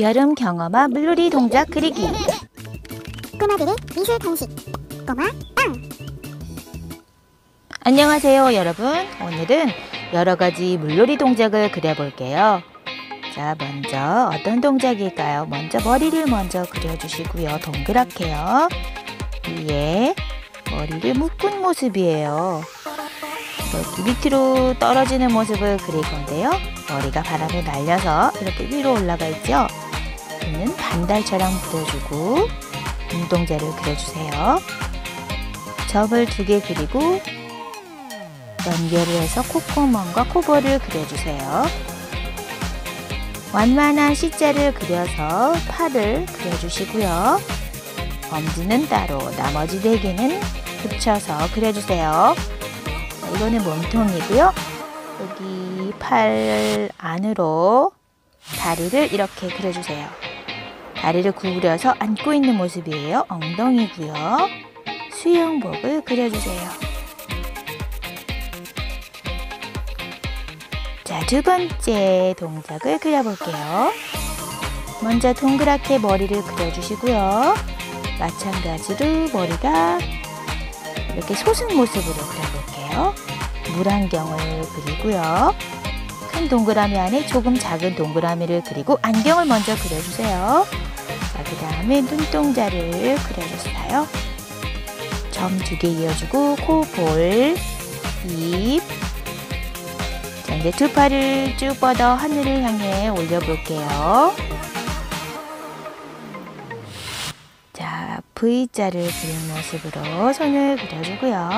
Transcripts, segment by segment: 여름 경험화 물놀이 동작 그리기. 꼬마들의 미술 간식 꼬마빵. 안녕하세요 여러분. 오늘은 여러가지 물놀이 동작을 그려볼게요. 자, 먼저 어떤 동작일까요? 먼저 머리를 먼저 그려주시고요. 동그랗게요. 위에 머리를 묶은 모습이에요. 이렇게 밑으로 떨어지는 모습을 그릴 건데요. 머리가 바람에 날려서 이렇게 위로 올라가 있죠. 눈은 반달처럼 그려주고 눈동자를 그려주세요. 점을 2개 그리고 연결을 해서 콧구멍과 코볼을 그려주세요. 완만한 C자를 그려서 팔을 그려주시고요. 엄지는 따로, 나머지 4개는 붙여서 그려주세요. 이거는 몸통이고요. 여기 팔 안으로 다리를 이렇게 그려주세요. 다리를 구부려서 안고 있는 모습이에요. 엉덩이고요. 수영복을 그려주세요. 자, 2번째 동작을 그려볼게요. 먼저 동그랗게 머리를 그려주시고요. 마찬가지로 머리가 이렇게 솟은 모습으로 그려볼게요. 물안경을 그리고요. 큰 동그라미 안에 조금 작은 동그라미를 그리고 안경을 먼저 그려주세요. 자, 그 다음에 눈동자를 그려주세요. 점 2개 이어주고 코, 볼, 입. 자, 이제 2 팔을 쭉 뻗어 하늘을 향해 올려볼게요. 자, V자를 그린 모습으로 손을 그려주고요.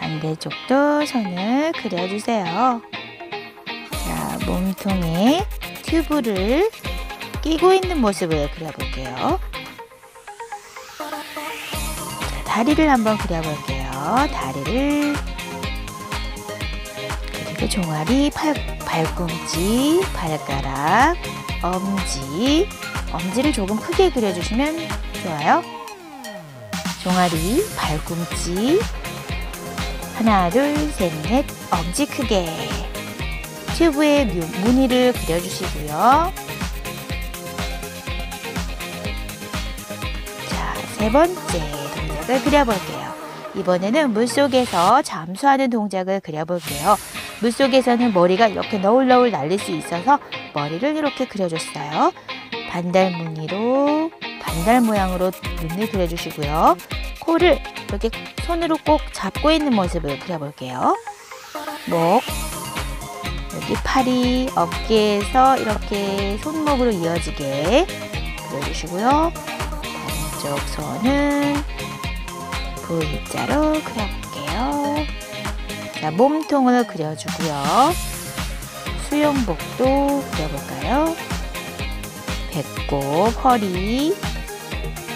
반대쪽도 손을 그려주세요. 자, 몸통에 튜브를 끼고 있는 모습을 그려볼게요. 자, 다리를 한번 그려볼게요. 다리를 그리고 종아리, 발꿈치, 발가락, 엄지. 엄지를 조금 크게 그려주시면 좋아요. 종아리, 발꿈치, 하나, 둘, 셋, 넷, 엄지 크게. 튜브에 무늬를 그려주시고요. 자, 3번째 동작을 그려볼게요. 이번에는 물속에서 잠수하는 동작을 그려볼게요. 물속에서는 머리가 이렇게 너울너울 날릴 수 있어서 머리를 이렇게 그려줬어요. 반달 무늬로 반달 모양으로 눈을 그려주시고요. 코를 이렇게 손으로 꼭 잡고 있는 모습을 그려볼게요. 목, 여기 팔이 어깨에서 이렇게 손목으로 이어지게 그려주시고요. 반쪽 손은 V자로 그려볼게요. 자, 몸통을 그려주고요. 수영복도 그려볼까요? 배꼽, 허리,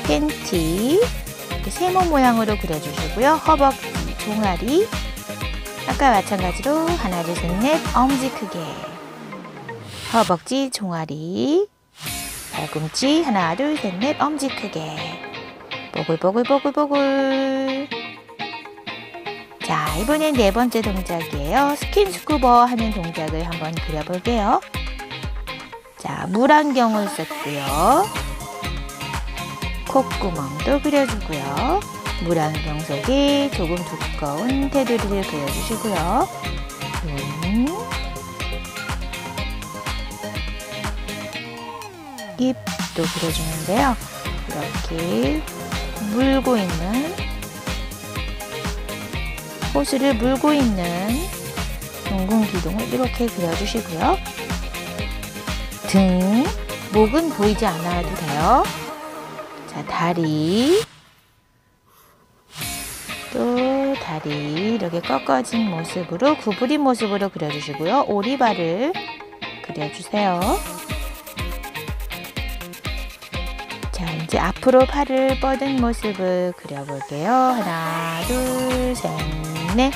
팬티 이렇게 세모 모양으로 그려주시고요. 허벅지, 종아리 아까 마찬가지로 하나, 둘, 셋, 넷, 엄지 크게. 허벅지, 종아리, 발꿈치 하나, 둘, 셋, 넷, 엄지 크게. 보글보글보글보글. 자, 이번엔 4번째 동작이에요. 스킨스쿠버 하는 동작을 한번 그려볼게요. 자, 물안경을 썼고요. 콧구멍도 그려주고요. 물안경 속에 조금 두꺼운 테두리를 그려주시고요. 눈, 입도 그려주는데요. 이렇게 물고 있는, 호스를 물고 있는 둥근 기둥을 이렇게 그려주시고요. 등, 목은 보이지 않아도 돼요. 자, 다리, 또 다리 이렇게 꺾어진 모습으로 구부린 모습으로 그려주시고요. 오리발을 그려주세요. 자, 이제 앞으로 팔을 뻗은 모습을 그려볼게요. 하나, 둘, 셋, 넷,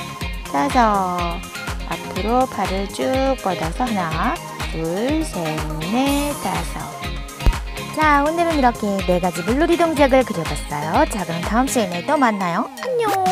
다섯. 앞으로 팔을 쭉 뻗어서 하나, 둘, 셋, 넷, 다섯. 자, 오늘은 이렇게 4가지 물놀이 동작을 그려봤어요. 자, 그럼 다음 시간에 또 만나요. 안녕.